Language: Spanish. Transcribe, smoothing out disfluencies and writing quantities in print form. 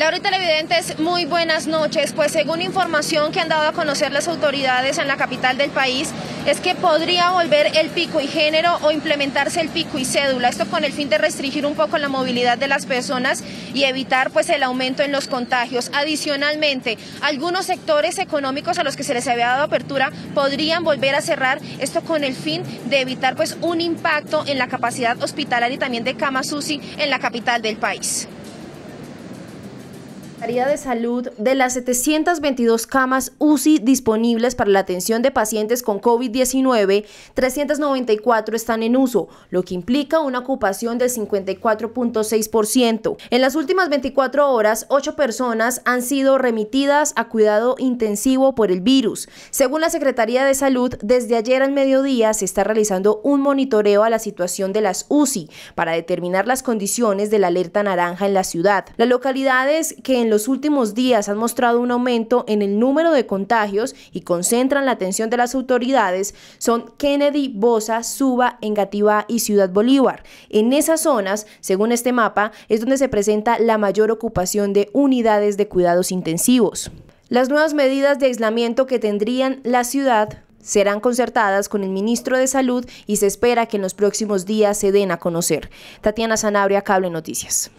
Laurita televidentes, muy buenas noches. Pues según información que han dado a conocer las autoridades en la capital del país, es que podría volver el pico y género o implementarse el pico y cédula, esto con el fin de restringir un poco la movilidad de las personas y evitar pues el aumento en los contagios. Adicionalmente, algunos sectores económicos a los que se les había dado apertura podrían volver a cerrar, esto con el fin de evitar pues un impacto en la capacidad hospitalaria y también de camas UCI en la capital del país. La Secretaría de Salud, de las 722 camas UCI disponibles para la atención de pacientes con COVID-19, 394 están en uso, lo que implica una ocupación del 54.6%. En las últimas 24 horas, 8 personas han sido remitidas a cuidado intensivo por el virus. Según la Secretaría de Salud, desde ayer al mediodía se está realizando un monitoreo a la situación de las UCI para determinar las condiciones de la alerta naranja en la ciudad. Las localidades que en los últimos días han mostrado un aumento en el número de contagios y concentran la atención de las autoridades son Kennedy, Bosa, Suba, Engativá y Ciudad Bolívar. En esas zonas, según este mapa, es donde se presenta la mayor ocupación de unidades de cuidados intensivos. Las nuevas medidas de aislamiento que tendrían la ciudad serán concertadas con el ministro de Salud y se espera que en los próximos días se den a conocer. Tatiana Sanabria, Cable Noticias.